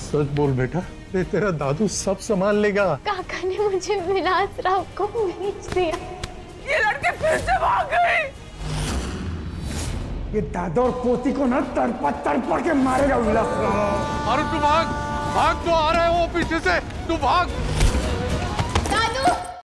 सच बोल बेटा, तेरा दादू सब संभाल लेगा। काका ने मुझे विलास राव को भेज दिया। ये लड़के फिर से भाग गए। ये दादा और पोती को ना तड़पा तड़पा के मारेगा विलास राव। अरे तू भाग, भाग तो आ रहा है वो पीछे से, तू भाग।